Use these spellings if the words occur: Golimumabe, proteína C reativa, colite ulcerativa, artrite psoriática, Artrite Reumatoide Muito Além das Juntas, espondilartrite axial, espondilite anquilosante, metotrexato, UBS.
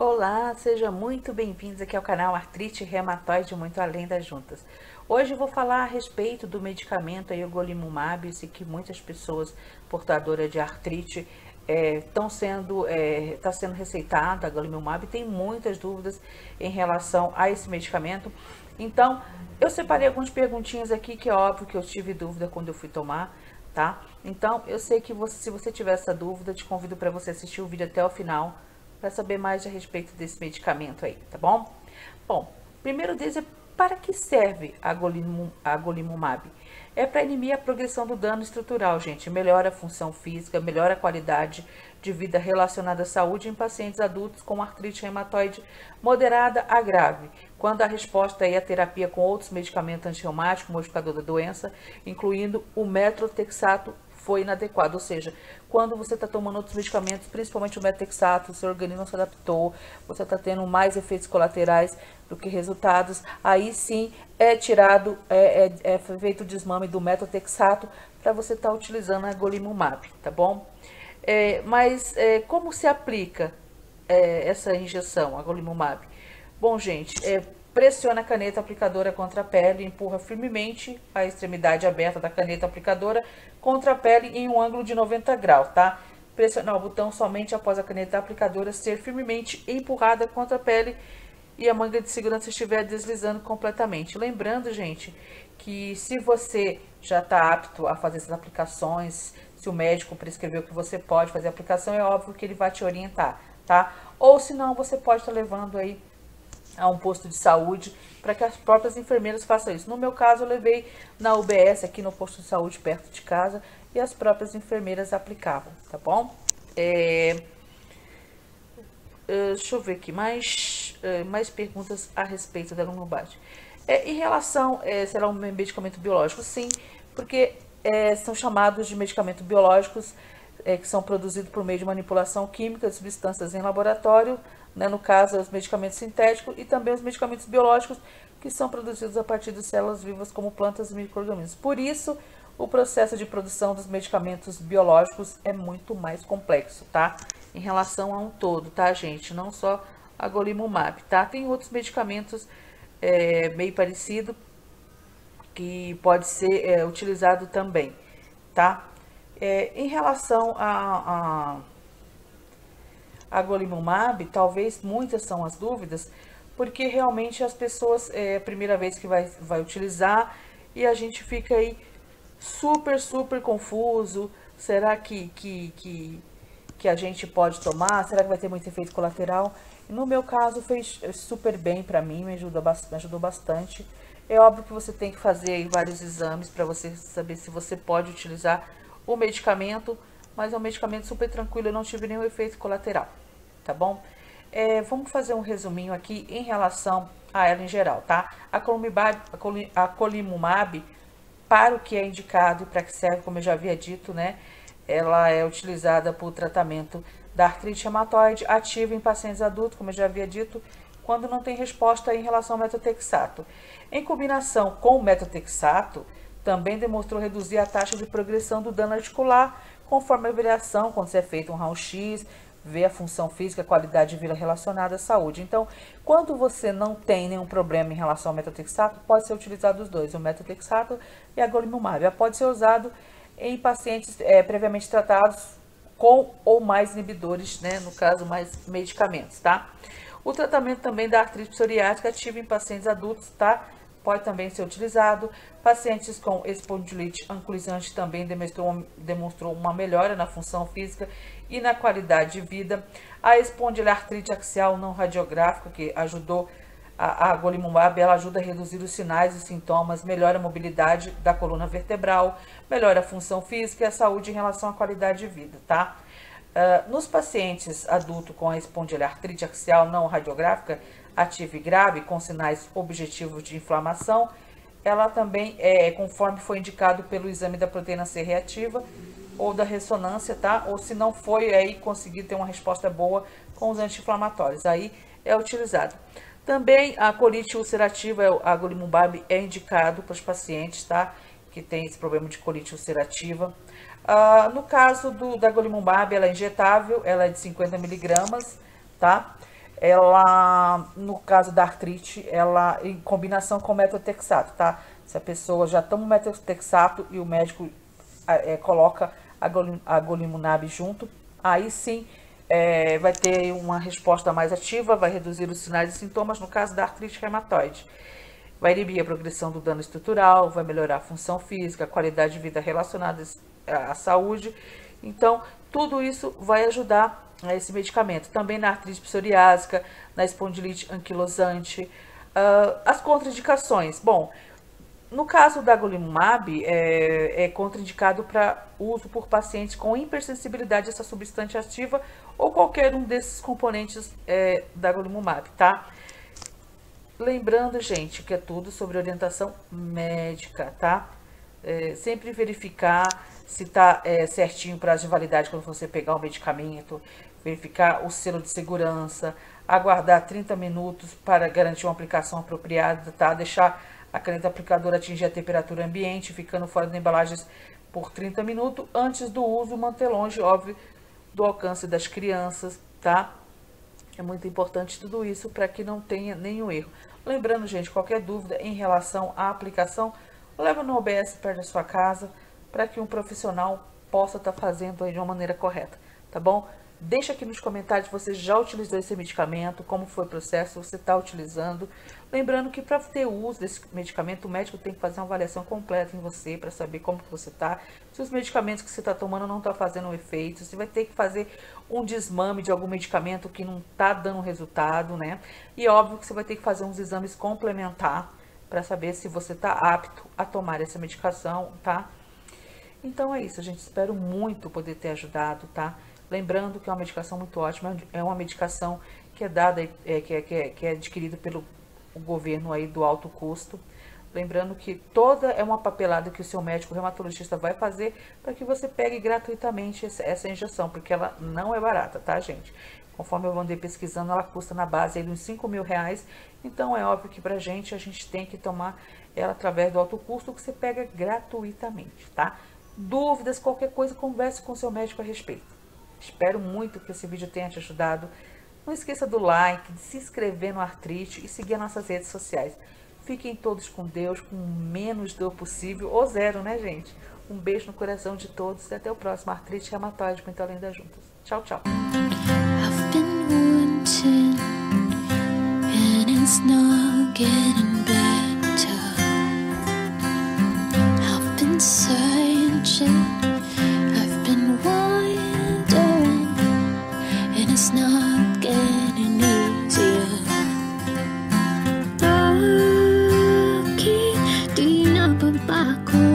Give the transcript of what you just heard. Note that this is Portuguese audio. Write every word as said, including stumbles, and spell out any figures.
Olá, sejam muito bem-vindos aqui ao canal Artrite Reumatoide Muito Além das Juntas. Hoje eu vou falar a respeito do medicamento aí, o Golimumabe, esse que muitas pessoas portadoras de artrite estão é, sendo, está é, sendo receitado, a Golimumabe, tem muitas dúvidas em relação a esse medicamento. Então, eu separei algumas perguntinhas aqui que é óbvio que eu tive dúvida quando eu fui tomar, tá? Então, eu sei que você, se você tiver essa dúvida, te convido para você assistir o vídeo até o final, para saber mais a respeito desse medicamento aí, tá bom? Bom, primeiro deles é para que serve a, Golimum, a Golimumabe. É para inibir a progressão do dano estrutural, gente. Melhora a função física, melhora a qualidade de vida relacionada à saúde em pacientes adultos com artrite reumatoide moderada a grave, quando a resposta é a terapia com outros medicamentos antirreumáticos, modificador da doença, incluindo o metotrexato, foi inadequado, ou seja, quando você está tomando outros medicamentos, principalmente o metotrexato, o seu organismo não se adaptou, você está tendo mais efeitos colaterais do que resultados, aí sim é tirado, é, é, é feito o desmame do metotrexato para você estar tá utilizando a Golimumabe, tá bom? É, mas é, como se aplica é, essa injeção, a Golimumabe? Bom, gente, é, pressiona a caneta aplicadora contra a pele, empurra firmemente a extremidade aberta da caneta aplicadora contra a pele em um ângulo de noventa graus, tá? Pressionar o botão somente após a caneta aplicadora ser firmemente empurrada contra a pele e a manga de segurança estiver deslizando completamente. Lembrando, gente, que se você já está apto a fazer essas aplicações, se o médico prescreveu que você pode fazer a aplicação, é óbvio que ele vai te orientar, tá? Ou se não, você pode estar levando aí a um posto de saúde, para que as próprias enfermeiras façam isso. No meu caso, eu levei na U B S, aqui no posto de saúde, perto de casa, e as próprias enfermeiras aplicavam, tá bom? É... Deixa eu ver aqui, mais, mais perguntas a respeito da Golimumabe. É, em relação, é, será um medicamento biológico? Sim, porque é, são chamados de medicamentos biológicos, é, que são produzidos por meio de manipulação química de substâncias em laboratório, né, no caso os medicamentos sintéticos, e também os medicamentos biológicos que são produzidos a partir de células vivas como plantas e micro-organismos. Por isso, o processo de produção dos medicamentos biológicos é muito mais complexo, tá? Em relação a um todo, tá, gente? Não só a Golimumabe, tá? Tem outros medicamentos é, meio parecido que pode ser é, utilizado também, tá? É, em relação a, a, a Golimumabe, talvez muitas são as dúvidas, porque realmente as pessoas, é a primeira vez que vai, vai utilizar e a gente fica aí super, super confuso. Será que, que, que, que a gente pode tomar? Será que vai ter muito efeito colateral? No meu caso, fez super bem para mim, me ajudou, me ajudou bastante. É óbvio que você tem que fazer aí vários exames para você saber se você pode utilizar o medicamento, mas é um medicamento super tranquilo, eu não tive nenhum efeito colateral, tá bom? É, vamos fazer um resuminho aqui em relação a ela em geral, tá? A Golimumabe, a Golimumabe, para o que é indicado e para que serve, como eu já havia dito, né? Ela é utilizada para o tratamento da artrite reumatoide ativa em pacientes adultos, como eu já havia dito, quando não tem resposta em relação ao metotrexato. Em combinação com o metotrexato, também demonstrou reduzir a taxa de progressão do dano articular, conforme a avaliação, quando se é feito um raio-x, ver a função física, a qualidade de vida relacionada à saúde. Então, quando você não tem nenhum problema em relação ao metotrexato, pode ser utilizado os dois, o metotrexato e a Golimumabe. Pode ser usado em pacientes é, previamente tratados com ou mais inibidores, né? No caso, mais medicamentos, tá? O tratamento também da artrite psoriática ativa em pacientes adultos, tá? Pode também ser utilizado. Pacientes com espondilite anquilosante também demonstrou, demonstrou uma melhora na função física e na qualidade de vida. A espondilartrite axial não radiográfica, que ajudou a, a Golimumabe, ela ajuda a reduzir os sinais e sintomas, melhora a mobilidade da coluna vertebral, melhora a função física e a saúde em relação à qualidade de vida, tá? Uh, nos pacientes adultos com a espondilartrite axial não radiográfica, ativa e grave, com sinais objetivos de inflamação, ela também, é, conforme foi indicado pelo exame da proteína C reativa ou da ressonância, tá? Ou se não foi, aí conseguir ter uma resposta boa com os anti-inflamatórios, aí é utilizado. Também a colite ulcerativa, a Golimumabe é indicado para os pacientes, tá? Que tem esse problema de colite ulcerativa. Ah, no caso do, da Golimumabe, ela é injetável, ela é de cinquenta miligramas, tá? ela, no caso da artrite, ela em combinação com o metotrexato, tá? Se a pessoa já toma o metotrexato e o médico é, coloca a, golim, a Golimumabe junto, aí sim é, vai ter uma resposta mais ativa, vai reduzir os sinais e sintomas, no caso da artrite reumatoide. Vai inibir a progressão do dano estrutural, vai melhorar a função física, a qualidade de vida relacionada à saúde. Então, tudo isso vai ajudar esse medicamento. Também na artrite psoriática, na espondilite anquilosante. Uh, as contraindicações. Bom, no caso da Golimumabe, é, é contraindicado para uso por pacientes com hipersensibilidade a essa substância ativa ou qualquer um desses componentes é, da Golimumabe, tá? Lembrando, gente, que é tudo sobre orientação médica, tá? É, sempre verificar se tá é, certinho o prazo de validade quando você pegar o medicamento, verificar o selo de segurança, aguardar trinta minutos para garantir uma aplicação apropriada, tá? Deixar a caneta aplicadora atingir a temperatura ambiente, ficando fora das embalagens por trinta minutos. Antes do uso, manter longe, óbvio, do alcance das crianças, tá? É muito importante tudo isso para que não tenha nenhum erro. Lembrando, gente, qualquer dúvida em relação à aplicação, leva no U B S perto da sua casa para que um profissional possa estar tá fazendo aí de uma maneira correta, tá bom? Deixa aqui nos comentários se você já utilizou esse medicamento, como foi o processo, se você está utilizando. Lembrando que para ter o uso desse medicamento, o médico tem que fazer uma avaliação completa em você para saber como que você está, se os medicamentos que você está tomando não estão fazendo um efeito, se vai ter que fazer um desmame de algum medicamento que não está dando resultado, né? E óbvio que você vai ter que fazer uns exames complementar para saber se você está apto a tomar essa medicação, tá? Então é isso, gente. Espero muito poder ter ajudado, tá? Lembrando que é uma medicação muito ótima, é uma medicação que é dada, é, que, é, que, é, que é adquirida pelo governo aí do alto custo. Lembrando que toda é uma papelada que o seu médico reumatologista vai fazer para que você pegue gratuitamente essa injeção, porque ela não é barata, tá, gente? Conforme eu andei pesquisando, ela custa na base aí dos cinco mil reais, então é óbvio que pra gente, a gente tem que tomar ela através do alto custo, que você pega gratuitamente, tá? Dúvidas, qualquer coisa, converse com o seu médico a respeito. Espero muito que esse vídeo tenha te ajudado. Não esqueça do like, de se inscrever no Artrite e seguir nossas redes sociais. Fiquem todos com Deus, com menos dor possível, ou zero, né, gente? Um beijo no coração de todos e até o próximo Artrite Reumatoide Muito Além das Juntas. Tchau, tchau. It's not getting easier. Rocky, do you know about